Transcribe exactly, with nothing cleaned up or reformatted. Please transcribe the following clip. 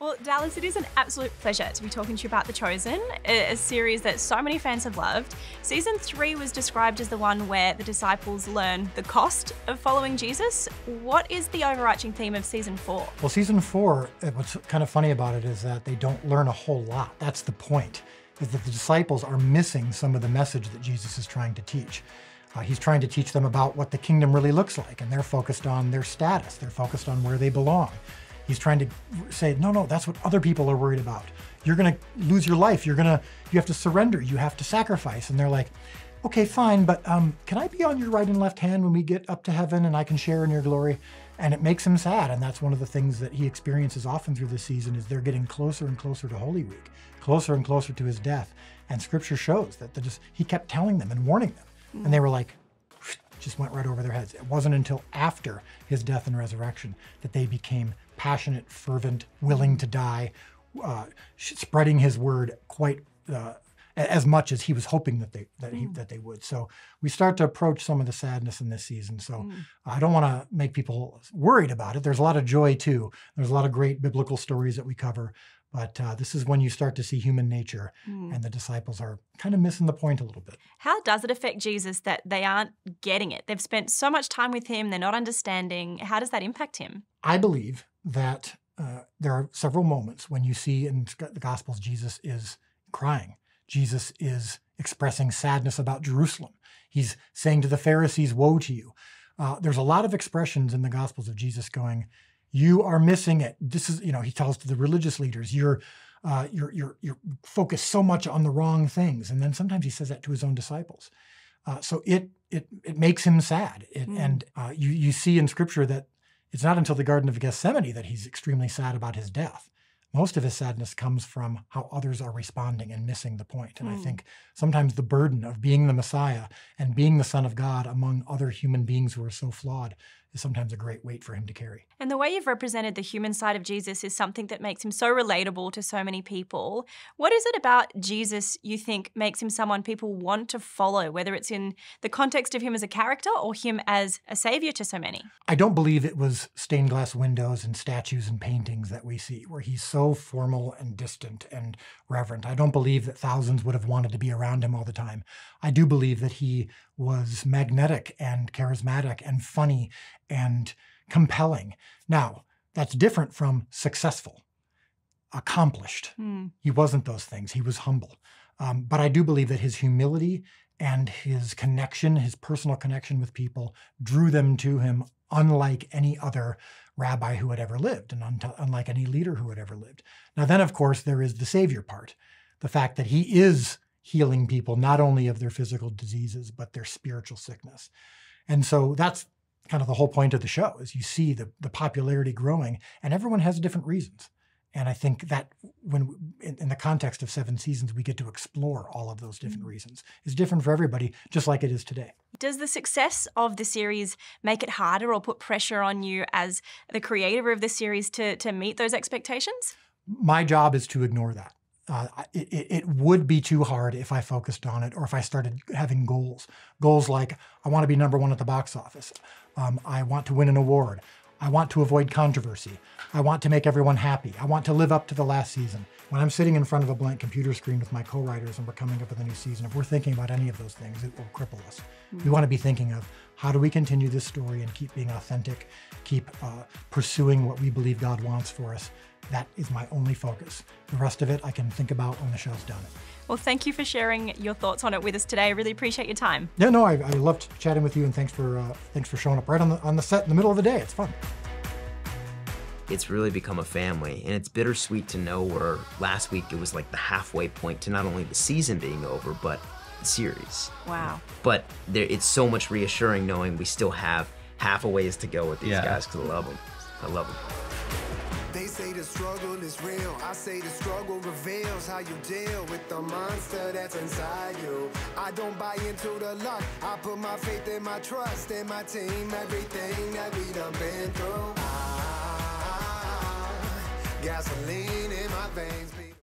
Well, Dallas, it is an absolute pleasure to be talking to you about The Chosen, a series that so many fans have loved. Season three was described as the one where the disciples learn the cost of following Jesus. What is the overarching theme of season four? Well, season four, what's kind of funny about it is that they don't learn a whole lot. That's the point, is that the disciples are missing some of the message that Jesus is trying to teach. Uh, he's trying to teach them about what the kingdom really looks like, and they're focused on their status. They're focused on where they belong. He's trying to say, no, no, that's what other people are worried about. You're gonna lose your life. You're gonna, you have to surrender. You have to sacrifice. And they're like, okay, fine, but um, can I be on your right and left hand when we get up to heaven and I can share in your glory? And it makes him sad. And that's one of the things that he experiences often through this season is they're getting closer and closer to Holy Week, closer and closer to his death. And scripture shows that the, just, he kept telling them and warning them. Mm-hmm. And they were like, just went right over their heads. It wasn't until after his death and resurrection that they became passionate, fervent, willing to die, uh, spreading his word quite uh, as much as he was hoping that they that, he, mm. that they would. So we start to approach some of the sadness in this season. So mm. I don't want to make people worried about it. There's a lot of joy too. There's a lot of great biblical stories that we cover. But uh, this is when you start to see human nature mm. and the disciples are kind of missing the point a little bit. How does it affect Jesus that they aren't getting it? They've spent so much time with him, they're not understanding. How does that impact him? I believe that uh, there are several moments when you see in the Gospels Jesus is crying. Jesus is expressing sadness about Jerusalem. He's saying to the Pharisees, woe to you. Uh, there's a lot of expressions in the Gospels of Jesus going, you are missing it. This is, you know, he tells to the religious leaders, you're, uh, you're, you're, you're focused so much on the wrong things. And then sometimes he says that to his own disciples. Uh, so it, it, it makes him sad. It, mm. And uh, you, you see in scripture that it's not until the Garden of Gethsemane that he's extremely sad about his death. Most of his sadness comes from how others are responding and missing the point. And mm. I think sometimes the burden of being the Messiah and being the Son of God among other human beings who are so flawed is sometimes a great weight for him to carry. And the way you've represented the human side of Jesus is something that makes him so relatable to so many people. What is it about Jesus you think makes him someone people want to follow, whether it's in the context of him as a character or him as a savior to so many? I don't believe it was stained glass windows and statues and paintings that we see where he's so so formal and distant and reverent. I don't believe that thousands would have wanted to be around him all the time. I do believe that he was magnetic and charismatic and funny and compelling. Now, that's different from successful, accomplished. Mm. He wasn't those things. He was humble. Um, but I do believe that his humility and his connection, his personal connection with people, drew them to him unlike any other rabbi who had ever lived and un unlike any leader who had ever lived. Now then, of course, there is the savior part, the fact that he is healing people, not only of their physical diseases, but their spiritual sickness. And so that's kind of the whole point of the show, is you see the, the popularity growing, and everyone has different reasons. And I think that when, in the context of seven seasons, we get to explore all of those different reasons. It's different for everybody, just like it is today. Does the success of the series make it harder or put pressure on you as the creator of the series to, to meet those expectations? My job is to ignore that. Uh, it, it would be too hard if I focused on it or if I started having goals. Goals like, I want to be number one at the box office. Um, I want to win an award. I want to avoid controversy. I want to make everyone happy. I want to live up to the last season. When I'm sitting in front of a blank computer screen with my co-writers and we're coming up with a new season, if we're thinking about any of those things, it will cripple us. Mm-hmm. We want to be thinking of, how do we continue this story and keep being authentic, keep uh, pursuing what we believe God wants for us? That is my only focus. The rest of it I can think about when the show's done. Well, thank you for sharing your thoughts on it with us today. I really appreciate your time. Yeah, no, I, I loved chatting with you, and thanks for uh, thanks for showing up right on the on the set in the middle of the day. It's fun. It's really become a family, and it's bittersweet to know where last week it was like the halfway point to not only the season being over, but the series. Wow. But there, it's so much reassuring knowing we still have half a ways to go with these yeah. guys, because I love them. I love them. They say the struggle is real. I say the struggle reveals how you deal with the monster that's inside you. I don't buy into the luck. I put my faith and my trust in my team, everything that we done been through. I, gasoline in my veins.